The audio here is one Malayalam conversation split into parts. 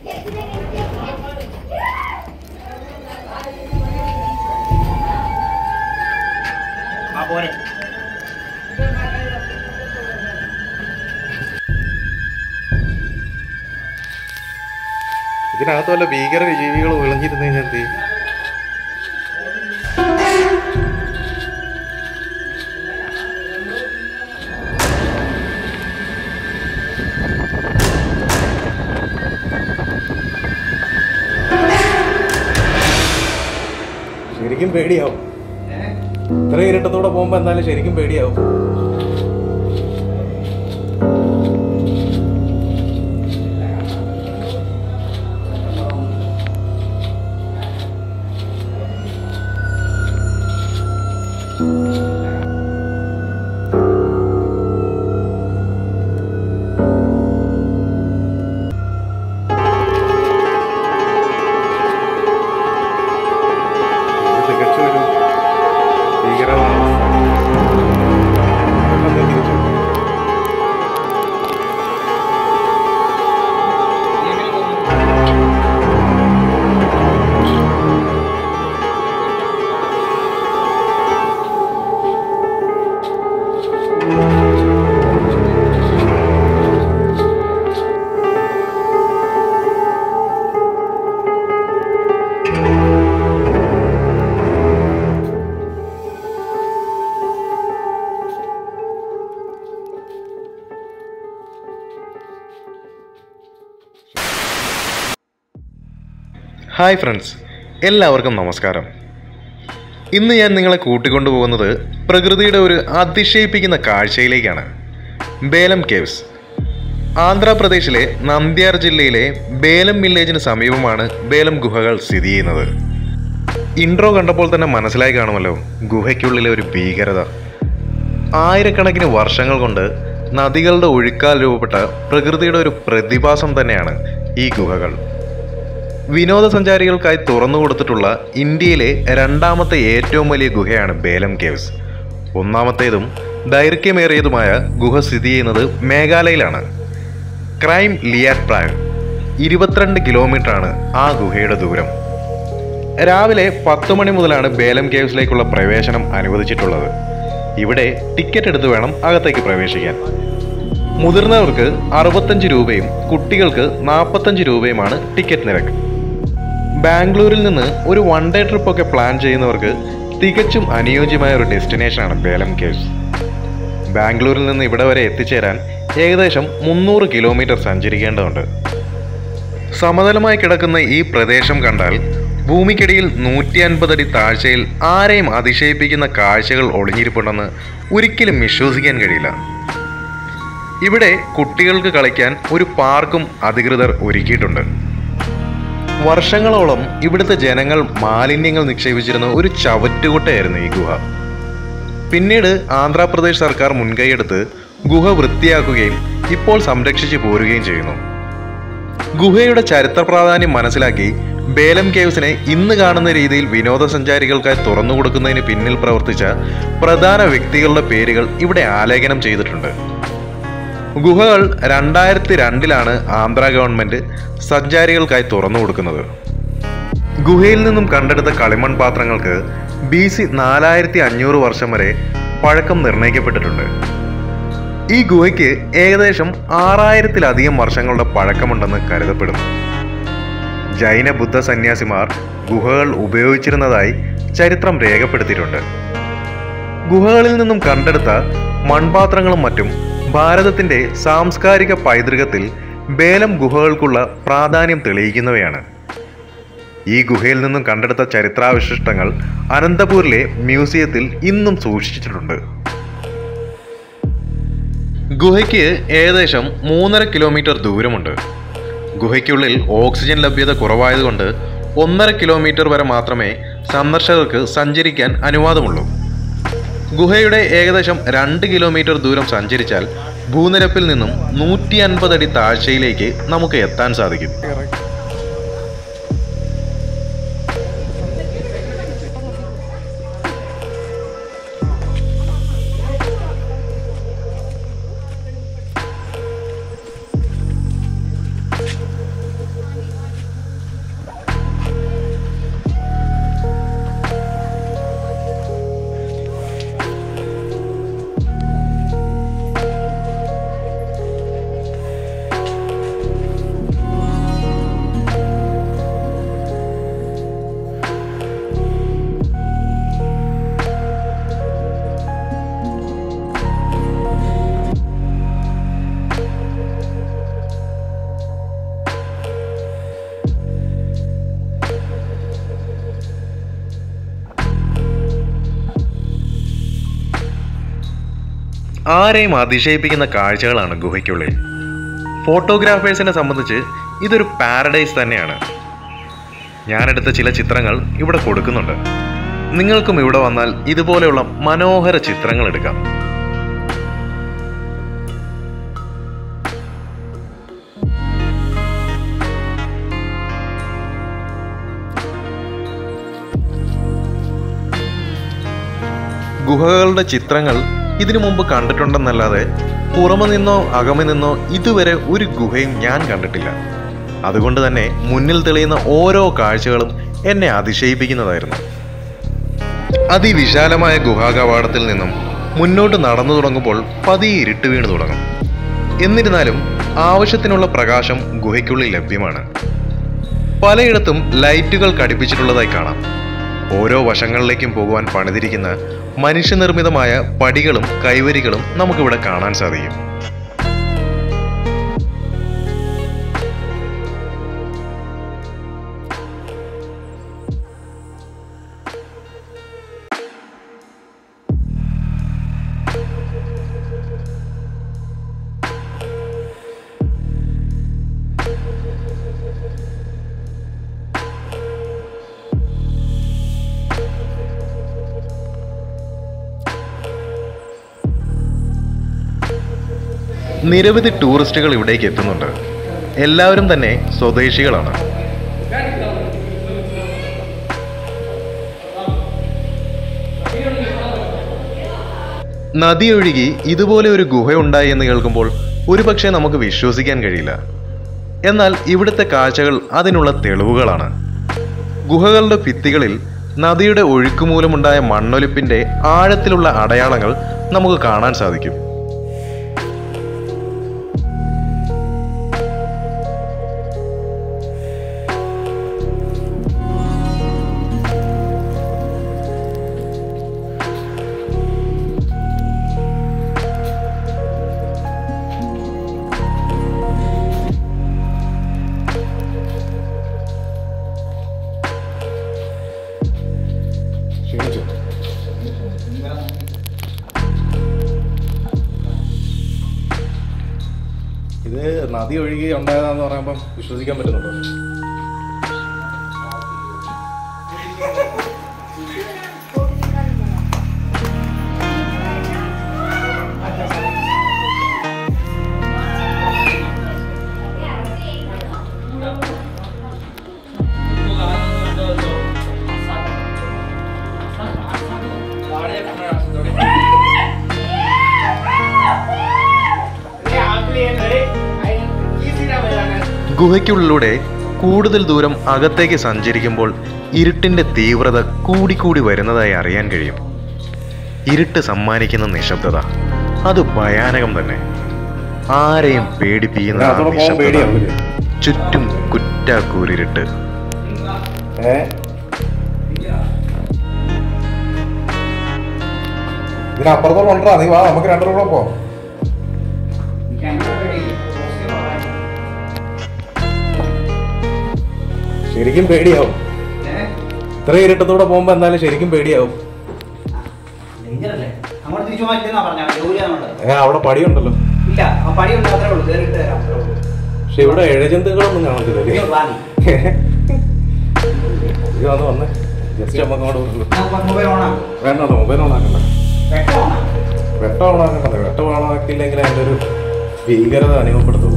ഇതിനകത്ത് വല്ല ഭീകര ജീവികൾ വിളഞ്ഞിരുന്നു കഴിഞ്ഞാൽ എന്ത് ചെയ്യും? ശരിക്കും പേടിയാവും, ഇത്ര ഇരട്ടത്തോടെ പോകുമ്പോ എന്തായാലും ശരിക്കും പേടിയാവും. ഹായ് ഫ്രണ്ട്സ്, എല്ലാവർക്കും നമസ്കാരം. ഇന്ന് ഞാൻ നിങ്ങളെ കൂട്ടിക്കൊണ്ടു പോകുന്നത് പ്രകൃതിയുടെ ഒരു അതിശയിപ്പിക്കുന്ന കാഴ്ചയിലേക്കാണ്. ബേലം കേവ്സ്. ആന്ധ്രാപ്രദേശിലെ നന്ദ്യാർ ജില്ലയിലെ ബേലം വില്ലേജിന് സമീപമാണ് ബേലം ഗുഹകൾ സ്ഥിതി ചെയ്യുന്നത്. ഇൻട്രോ കണ്ടപ്പോൾ തന്നെ മനസ്സിലായി കാണുമല്ലോ ഗുഹയ്ക്കുള്ളിലെ ഒരു ഭീകരത. ആയിരക്കണക്കിന് വർഷങ്ങൾ കൊണ്ട് നദികളുടെ ഒഴുക്കാൽ രൂപപ്പെട്ട പ്രകൃതിയുടെ ഒരു പ്രതിഭാസം തന്നെയാണ് ഈ ഗുഹകൾ. വിനോദസഞ്ചാരികൾക്കായി തുറന്നു കൊടുത്തിട്ടുള്ള ഇന്ത്യയിലെ രണ്ടാമത്തെ ഏറ്റവും വലിയ ഗുഹയാണ് ബേലം കേവ്സ്. ഒന്നാമത്തേതും ദൈർഘ്യമേറിയതുമായ ഗുഹ സ്ഥിതി ചെയ്യുന്നത് മേഘാലയയിലാണ്. ക്രൈം ലിയാറ്റ് പ്രായം 22 കിലോമീറ്ററാണ് ആ ഗുഹയുടെ ദൂരം. രാവിലെ 10 മണി മുതലാണ് ബേലം കേവ്സിലേക്കുള്ള പ്രവേശനം അനുവദിച്ചിട്ടുള്ളത്. ഇവിടെ ടിക്കറ്റ് എടുത്ത് വേണം അകത്തേക്ക് പ്രവേശിക്കാൻ. മുതിർന്നവർക്ക് 65 രൂപയും കുട്ടികൾക്ക് 45 രൂപയുമാണ് ടിക്കറ്റ് നിരക്ക്. ബാംഗ്ലൂരിൽ നിന്ന് ഒരു വൺ ഡേ ട്രിപ്പൊക്കെ പ്ലാൻ ചെയ്യുന്നവർക്ക് തികച്ചും അനുയോജ്യമായ ഒരു ഡെസ്റ്റിനേഷനാണ് ബേലം കേവ്സ്. ബാംഗ്ലൂരിൽ നിന്ന് ഇവിടെ വരെ എത്തിച്ചേരാൻ ഏകദേശം 300 കിലോമീറ്റർ സഞ്ചരിക്കേണ്ടതുണ്ട്. സമതലമായി കിടക്കുന്ന ഈ പ്രദേശം കണ്ടാൽ ഭൂമിക്കടിയിൽ 150 അടി താഴ്ചയിൽ ആരെയും അതിശയിപ്പിക്കുന്ന കാഴ്ചകൾ ഒളിഞ്ഞിരിപ്പുണ്ടെന്ന് ഒരിക്കലും വിശ്വസിക്കാൻ കഴിയില്ല. ഇവിടെ കുട്ടികൾക്ക് കളിക്കാൻ ഒരു പാർക്കും അധികൃതർ ഒരുക്കിയിട്ടുണ്ട്. വർഷങ്ങളോളം ഇവിടുത്തെ ജനങ്ങൾ മാലിന്യങ്ങൾ നിക്ഷേപിച്ചിരുന്ന ഒരു ചവറ്റുകുട്ടയായിരുന്നു ഈ ഗുഹ. പിന്നീട് ആന്ധ്രാപ്രദേശ് സർക്കാർ മുൻകൈയെടുത്ത് ഗുഹ വൃത്തിയാക്കുകയും ഇപ്പോൾ സംരക്ഷിച്ചു പോരുകയും ചെയ്യുന്നു. ഗുഹയുടെ ചരിത്ര പ്രാധാന്യം മനസ്സിലാക്കി ബേലം കേവ്സിനെ ഇന്ന് കാണുന്ന രീതിയിൽ വിനോദസഞ്ചാരികൾക്കായി തുറന്നു കൊടുക്കുന്നതിന് പിന്നിൽ പ്രവർത്തിച്ച പ്രധാന വ്യക്തികളുടെ പേരുകൾ ഇവിടെ ആലേഖനം ചെയ്തിട്ടുണ്ട്. ഗുഹകൾ 2002-ലാണ് ആന്ധ്ര ഗവൺമെൻറ് സഞ്ചാരികൾക്കായി തുറന്നു കൊടുക്കുന്നത്. ഗുഹയിൽ നിന്നും കണ്ടെടുത്ത കളിമൺ പാത്രങ്ങൾക്ക് BC 4500 വർഷം വരെ പഴക്കം നിർണയിക്കപ്പെട്ടിട്ടുണ്ട്. ഈ ഗുഹയ്ക്ക് ഏകദേശം 6000-ലധികം വർഷങ്ങളുടെ പഴക്കമുണ്ടെന്ന് കരുതപ്പെടുന്നു. ജൈന ബുദ്ധ സന്യാസിമാർ ഗുഹകൾ ഉപയോഗിച്ചിരുന്നതായി ചരിത്രം രേഖപ്പെടുത്തിയിട്ടുണ്ട്. ഗുഹകളിൽ നിന്നും കണ്ടെടുത്ത മൺപാത്രങ്ങളും മറ്റും ഭാരതത്തിൻ്റെ സാംസ്കാരിക പൈതൃകത്തിൽ ബേലം ഗുഹകൾക്കുള്ള പ്രാധാന്യം തെളിയിക്കുന്നവയാണ്. ഈ ഗുഹയിൽ നിന്നും കണ്ടെടുത്ത ചരിത്രാവശിഷ്ടങ്ങൾ അനന്തപൂരിലെ മ്യൂസിയത്തിൽ ഇന്നും സൂക്ഷിച്ചിട്ടുണ്ട്. ഗുഹയ്ക്ക് ഏകദേശം 3.5 കിലോമീറ്റർ ദൂരമുണ്ട്. ഗുഹയ്ക്കുള്ളിൽ ഓക്സിജൻ ലഭ്യത കുറവായതുകൊണ്ട് 1.5 കിലോമീറ്റർ വരെ മാത്രമേ സന്ദർശകർക്ക് സഞ്ചരിക്കാൻ അനുവാദമുള്ളൂ. ഗുഹയുടെ ഏകദേശം 2 കിലോമീറ്റർ ദൂരം സഞ്ചരിച്ചാൽ ഭൂനിരപ്പിൽ നിന്നും 150 അടി താഴ്ചയിലേക്ക് നമുക്ക് എത്താൻ സാധിക്കും. ആരെയും അതിശയിപ്പിക്കുന്ന കാഴ്ചകളാണ് ഗുഹയ്ക്കുള്ളിൽ. ഫോട്ടോഗ്രാഫേഴ്സിനെ സംബന്ധിച്ച് ഇതൊരു പാരഡൈസ് തന്നെയാണ്. ഞാനെടുത്ത ചില ചിത്രങ്ങൾ ഇവിടെ കൊടുക്കുന്നുണ്ട്. നിങ്ങൾക്കും ഇവിടെ വന്നാൽ ഇതുപോലെയുള്ള മനോഹര ചിത്രങ്ങൾ എടുക്കാം. ഗുഹകളുടെ ചിത്രങ്ങൾ ഇതിനു മുമ്പ് കണ്ടിട്ടുണ്ടെന്നല്ലാതെ പുറമെ നിന്നോ അകമെ നിന്നോ ഇതുവരെ ഒരു ഗുഹയും ഞാൻ കണ്ടിട്ടില്ല. അതുകൊണ്ട് തന്നെ മുന്നിൽ തെളിയുന്ന ഓരോ കാഴ്ചകളും എന്നെ അതിശയിപ്പിക്കുന്നതായിരുന്നു. അതിവിശാലമായ ഗുഹാകവാടത്തിൽ നിന്നും മുന്നോട്ട് നടന്നു തുടങ്ങുമ്പോൾ പതിയെ ഇരുട്ട് വീണ് തുടങ്ങും. എന്നിരുന്നാലും ആവശ്യത്തിനുള്ള പ്രകാശം ഗുഹയ്ക്കുള്ളിൽ ലഭ്യമാണ്. പലയിടത്തും ലൈറ്റുകൾ ഘടിപ്പിച്ചിട്ടുള്ളതായി കാണാം. ഓരോ വശങ്ങളിലേക്കും പോകുവാൻ പണിതിരിക്കുന്ന മനുഷ്യനിർമ്മിതമായ പടികളും കൈവരികളും നമുക്കിവിടെ കാണാൻ സാധിക്കും. നിരവധി ടൂറിസ്റ്റുകൾ ഇവിടേക്ക് എത്തുന്നുണ്ട്. എല്ലാവരും തന്നെ സ്വദേശികളാണ്. നദിയൊഴുകി ഇതുപോലെ ഒരു ഗുഹയുണ്ടായി എന്ന് കേൾക്കുമ്പോൾ ഒരുപക്ഷെ നമുക്ക് വിശ്വസിക്കാൻ കഴിയില്ല. എന്നാൽ ഇവിടുത്തെ കാഴ്ചകൾ അതിനുള്ള തെളിവുകളാണ്. ഗുഹകളുടെ ഭിത്തികളിൽ നദിയുടെ ഒഴുക്ക് മൂലമുണ്ടായ മണ്ണൊലിപ്പിൻ്റെ ആഴത്തിലുള്ള അടയാളങ്ങൾ നമുക്ക് കാണാൻ സാധിക്കും. ഇത് നദി ഒഴുകി ഉണ്ടായതാന്ന് പറയുമ്പം വിശ്വസിക്കാൻ പറ്റുന്നുണ്ടോ? ഗുഹയ്ക്കുള്ളിലൂടെ കൂടുതൽ ദൂരം അകത്തേക്ക് സഞ്ചരിക്കുമ്പോൾ ഇരുട്ടിൻ്റെ തീവ്രത കൂടിക്കൂടി വരുന്നതായി അറിയാൻ കഴിയും. ഇരുട്ട് സമ്മാനിക്കുന്ന നിശബ്ദത അത് ഭയാനകം തന്നെ. ആരെയും പേടിപ്പിക്കുന്ന നിശബ്ദത. ചുറ്റും കുറ്റാക്കൂരിരുട്ട്. ശരിക്കും പേടിയാവും. ഇത്ര ഇരുട്ടത്തൂടെ പോകുമ്പോ എന്തായാലും ശരിക്കും പേടിയാവും. അവിടെ പടിയുണ്ടല്ലോ. പക്ഷെ ഇവിടെ ഇഴജന്തുക്കളൊന്നും കാണത്തില്ല. വന്ന് ജസ്റ്റ് വേണ്ട മൊബൈൽ ഓണാക്കണ്ട. വെട്ടം ഓണാക്കണ്ട. വെട്ടം ഓണാക്കിയില്ലെങ്കിൽ അതിൻ്റെ ഒരു ഭീകരത അനുഭവപ്പെടുത്തുള്ളൂ.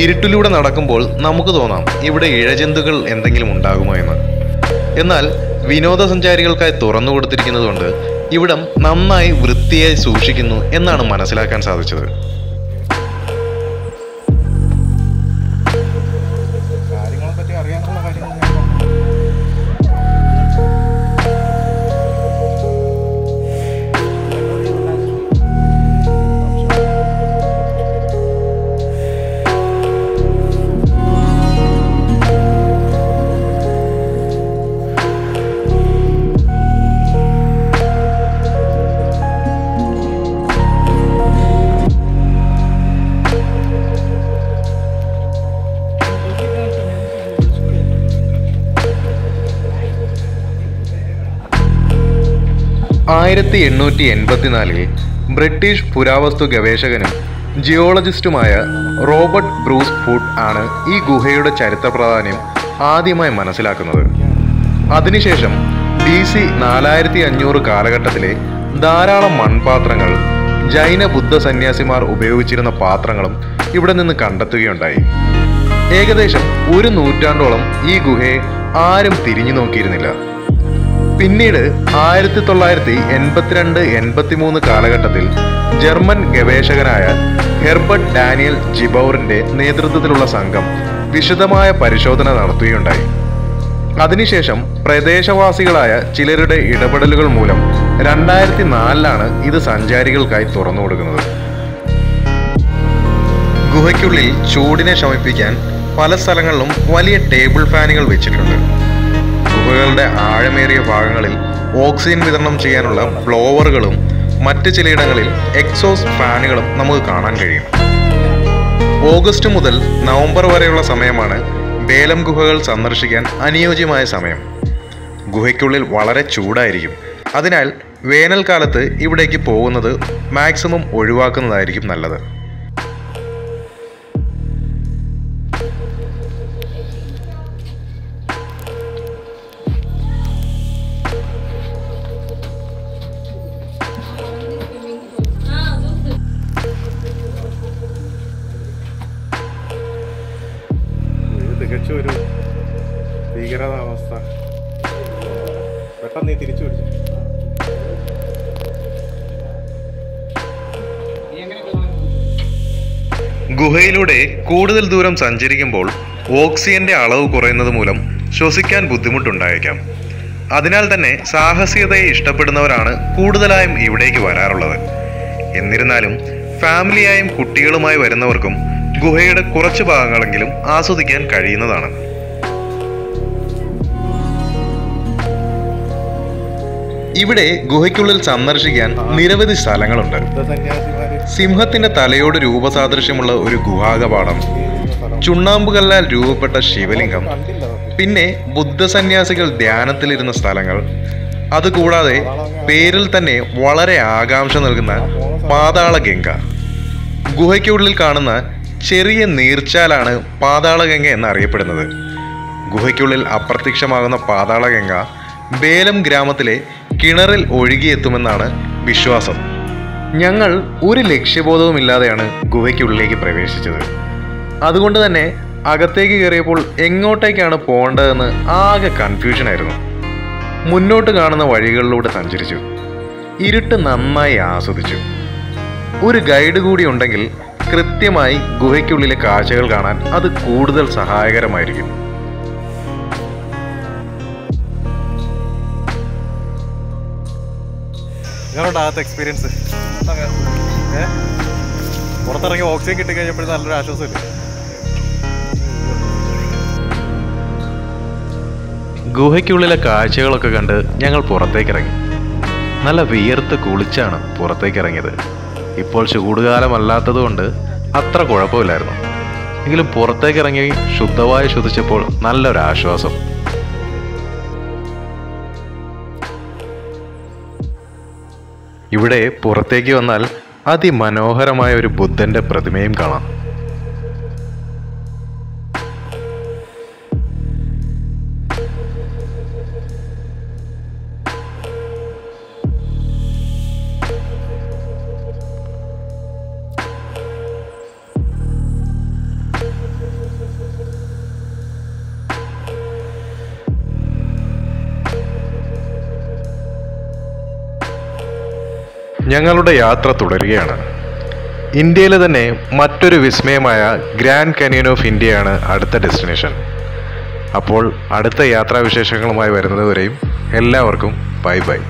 ഇരുട്ടിലൂടെ നടക്കുമ്പോൾ നമുക്ക് തോന്നാം ഇവിടെ ഇഴജന്തുക്കൾ എന്തെങ്കിലും ഉണ്ടാകുമോ എന്ന്. എന്നാൽ വിനോദസഞ്ചാരികൾക്കായി തുറന്നു കൊടുത്തിരിക്കുന്നതുകൊണ്ട് ഇവിടം നന്നായി വൃത്തിയായി സൂക്ഷിക്കുന്നു എന്നാണ് മനസ്സിലാക്കാൻ സാധിച്ചത്. 1884-ൽ ബ്രിട്ടീഷ് പുരാവസ്തു ഗവേഷകനും ജിയോളജിസ്റ്റുമായ റോബർട്ട് ബ്രൂസ് ഫുഡ് ആണ് ഈ ഗുഹയുടെ ചരിത്ര പ്രാധാന്യം ആദ്യമായി മനസ്സിലാക്കുന്നത്. അതിനുശേഷം BC 4500 കാലഘട്ടത്തിലെ ധാരാളം മൺപാത്രങ്ങൾ, ജൈന ബുദ്ധ സന്യാസിമാർ ഉപയോഗിച്ചിരുന്ന പാത്രങ്ങളും ഇവിടെ നിന്ന് കണ്ടെത്തുകയുണ്ടായി. ഏകദേശം 100 നൂറ്റാണ്ടോളം ഈ ഗുഹയെ ആരും തിരിഞ്ഞു നോക്കിയിരുന്നില്ല. പിന്നീട് 1982-83 കാലഘട്ടത്തിൽ ജർമ്മൻ ഗവേഷകനായ ഹെർബർട്ട് ഡാനിയൽ ജിബൗറിന്റെ നേതൃത്വത്തിലുള്ള സംഘം വിശദമായ പരിശോധന നടത്തുകയുണ്ടായി. അതിനുശേഷം പ്രദേശവാസികളായ ചിലരുടെ ഇടപെടലുകൾ മൂലം 2004-ലാണ് ഇത് സഞ്ചാരികൾക്കായി തുറന്നു കൊടുക്കുന്നത്. ഗുഹയ്ക്കുള്ളിൽ ചൂടിനെ ശമിപ്പിക്കാൻ പല സ്ഥലങ്ങളിലും വലിയ ടേബിൾ ഫാനുകൾ വെച്ചിട്ടുണ്ട്. ഗുഹകളുടെ ആഴമേറിയ ഭാഗങ്ങളിൽ ഓക്സിജൻ വിതരണം ചെയ്യാനുള്ള ബ്ലോവറുകളും മറ്റ് ചിലയിടങ്ങളിൽ എക്സോസ്റ്റ് ഫാനുകളും നമുക്ക് കാണാൻ കഴിയും. ഓഗസ്റ്റ് മുതൽ നവംബർ വരെയുള്ള സമയമാണ് ബേലം ഗുഹകൾ സന്ദർശിക്കാൻ അനുയോജ്യമായ സമയം. ഗുഹയ്ക്കുള്ളിൽ വളരെ ചൂടായിരിക്കും. അതിനാൽ വേനൽക്കാലത്ത് ഇവിടേക്ക് പോകുന്നത് മാക്സിമം ഒഴിവാക്കുന്നതായിരിക്കും നല്ലത്. പെട്ടെന്ന് തിരിച്ചു പിടിച്ചു. ഗുഹയിലൂടെ കൂടുതൽ ദൂരം സഞ്ചരിക്കുമ്പോൾ ഓക്സിജന്റെ അളവ് കുറയുന്നത് മൂലം ശ്വസിക്കാൻ ബുദ്ധിമുട്ടുണ്ടായേക്കാം. അതിനാൽ തന്നെ സാഹസികതയെ ഇഷ്ടപ്പെടുന്നവരാണ് കൂടുതലായും ഇവിടേക്ക് വരാറുള്ളത്. എന്നിരുന്നാലും ഫാമിലിയായും കുട്ടികളുമായി വരുന്നവർക്കും ഗുഹയുടെ കുറച്ച് ഭാഗങ്ങളെങ്കിലും ആസ്വദിക്കാൻ കഴിയുന്നതാണ്. ഇവിടെ ഗുഹയ്ക്കുള്ളിൽ സന്ദർശിക്കാൻ നിരവധി സ്ഥലങ്ങളുണ്ട്. സിംഹത്തിന്റെ തലയോട് രൂപസാദൃശ്യമുള്ള ഒരു ഗുഹാകപാടം, ചുണ്ണാമ്പുകല്ലാൽ രൂപപ്പെട്ട ശിവലിംഗം, പിന്നെ ബുദ്ധ സന്യാസികൾ ധ്യാനത്തിലിരുന്ന സ്ഥലങ്ങൾ, അതുകൂടാതെ പേരിൽ തന്നെ വളരെ ആകാംക്ഷ നൽകുന്ന പാതാളഗംഗ. ഗുഹയ്ക്കുള്ളിൽ കാണുന്ന ചെറിയ നീർച്ചാലാണ് പാതാളഗംഗ എന്നറിയപ്പെടുന്നത്. ഗുഹയ്ക്കുള്ളിൽ അപ്രത്യക്ഷമാകുന്ന പാതാളഗംഗ ബേലം ഗ്രാമത്തിലെ കിണറിൽ ഒഴുകിയെത്തുമെന്നാണ് വിശ്വാസം. ഞങ്ങൾ ഒരു ലക്ഷ്യബോധവുമില്ലാതെയാണ് ഗുഹയ്ക്കുള്ളിലേക്ക് പ്രവേശിച്ചത്. അതുകൊണ്ട് തന്നെ അകത്തേക്ക് കയറിയപ്പോൾ എങ്ങോട്ടേക്കാണ് പോകേണ്ടതെന്ന് ആകെ കൺഫ്യൂഷനായിരുന്നു. മുന്നോട്ട് കാണുന്ന വഴികളിലൂടെ സഞ്ചരിച്ചു. ഇരുട്ട് നന്നായി ആസ്വദിച്ചു. ഒരു ഗൈഡ് കൂടി ഉണ്ടെങ്കിൽ കൃത്യമായി ഗുഹയ്ക്കുള്ളിലെ കാഴ്ചകൾ കാണാൻ അത് കൂടുതൽ സഹായകരമായിരിക്കും. ഞങ്ങളുടെ എക്സ്പീരിയൻസ് പുറത്തിറങ്ങി ഓക്സിജൻ കിട്ടിക്കഴിഞ്ഞപ്പോഴും നല്ലൊരു ആശ്വാസമില്ല. ഗുഹയ്ക്കുള്ളിലെ കാഴ്ചകളൊക്കെ കണ്ട് ഞങ്ങൾ പുറത്തേക്കിറങ്ങി. നല്ല വിയർത്ത് കുളിച്ചാണ് പുറത്തേക്കിറങ്ങിയത്. ഇപ്പോൾ ചൂടുകാലമല്ലാത്തത് കൊണ്ട് അത്ര കുഴപ്പമില്ലായിരുന്നു. എങ്കിലും പുറത്തേക്കിറങ്ങി ശുദ്ധവായു ശ്വസിച്ചപ്പോൾ നല്ലൊരാശ്വാസം. ഇവിടെ പുറത്തേക്ക് വന്നാൽ അതിമനോഹരമായ ഒരു ബുദ്ധന്റെ പ്രതിമയും കാണാം. ഞങ്ങളുടെ യാത്ര തുടരുകയാണ്. ഇന്ത്യയിലെ തന്നെ മറ്റൊരു വിസ്മയമായ ഗ്രാൻഡ് കനിയൻ ഓഫ് ഇന്ത്യയാണ് അടുത്ത ഡെസ്റ്റിനേഷൻ. അപ്പോൾ അടുത്ത യാത്രാവിശേഷങ്ങളുമായി വരുന്നതുവരെയും എല്ലാവർക്കും ബൈ ബൈ.